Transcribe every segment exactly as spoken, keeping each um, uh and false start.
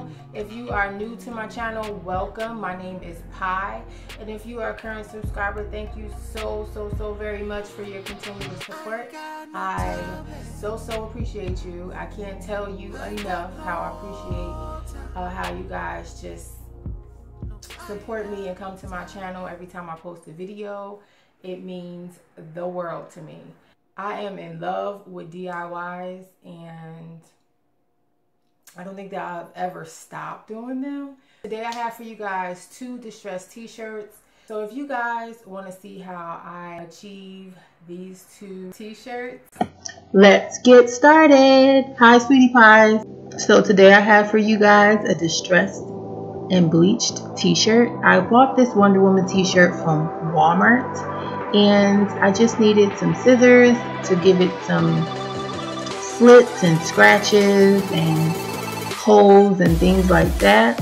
channel. If you are new to my channel, welcome. My name is Pie, and if you are a current subscriber, thank you so so so very much for your continuous support. I so so appreciate you. I can't tell you enough how I appreciate uh, how you guys just support me and come to my channel every time I post a video. It means the world to me. I am in love with D I Ys, and I don't think that I've ever stopped doing them. Today I have for you guys two distressed t-shirts. So if you guys want to see how I achieve these two t-shirts, let's get started. Hi, Sweetie Pies. So today I have for you guys a distressed and bleached t-shirt. I bought this Wonder Woman t-shirt from Walmart, and I just needed some scissors to give it some slits and scratches and holes and things like that.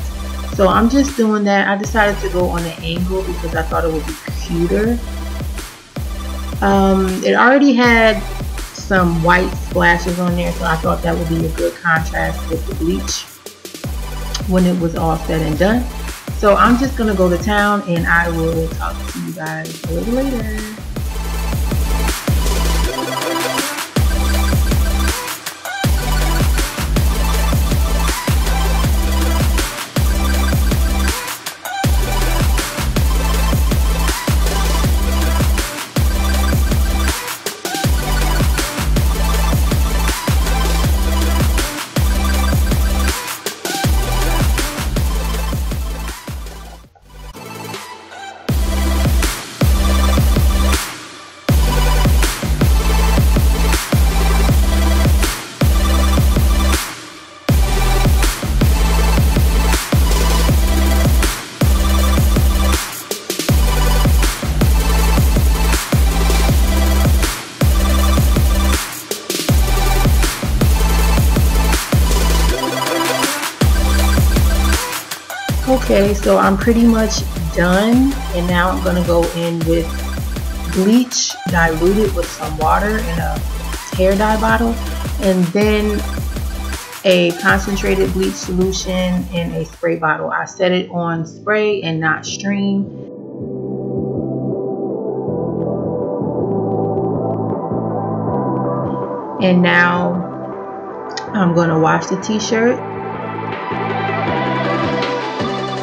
So I'm just doing that. I decided to go on an angle because I thought it would be cuter. Um, it already had some white splashes on there, so I thought that would be a good contrast with the bleach when it was all said and done. So I'm just gonna go to town, and I will talk to you guys a little later. Okay, so I'm pretty much done, and now I'm gonna go in with bleach diluted with some water in a hair dye bottle, and then a concentrated bleach solution in a spray bottle. I set it on spray and not stream. And now I'm gonna wash the t-shirt.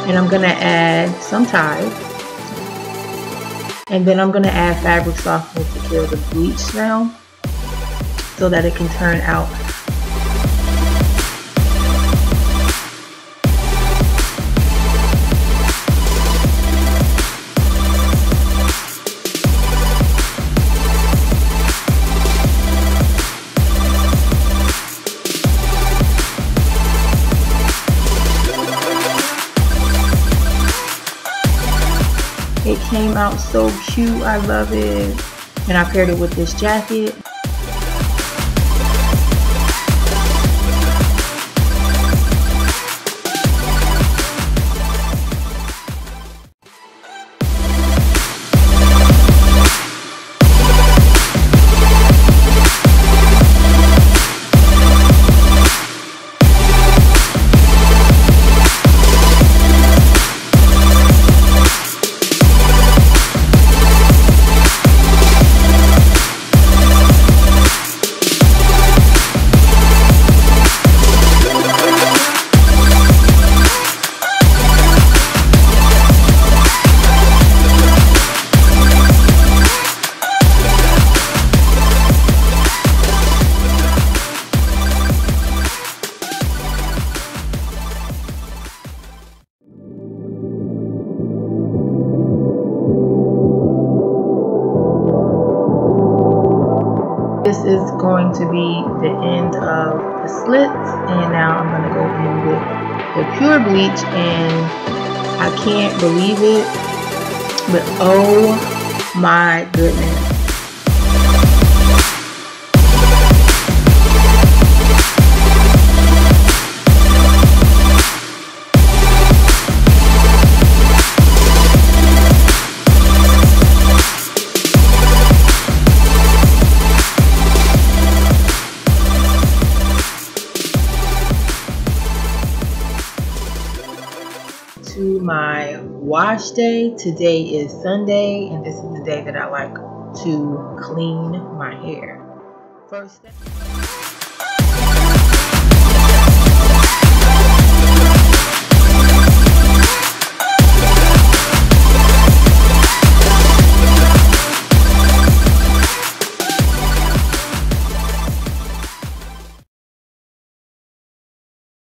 And I'm gonna add some ties, and then I'm gonna add fabric softener to kill the bleach smell so that it can turn out . It came out so cute, I love it. And I paired it with this jacket. This is going to be the end of the slits, and now I'm going to go in with the pure bleach, and I can't believe it, but oh my goodness. to my wash day. Today is Sunday, and this is the day that I like to clean my hair. First step.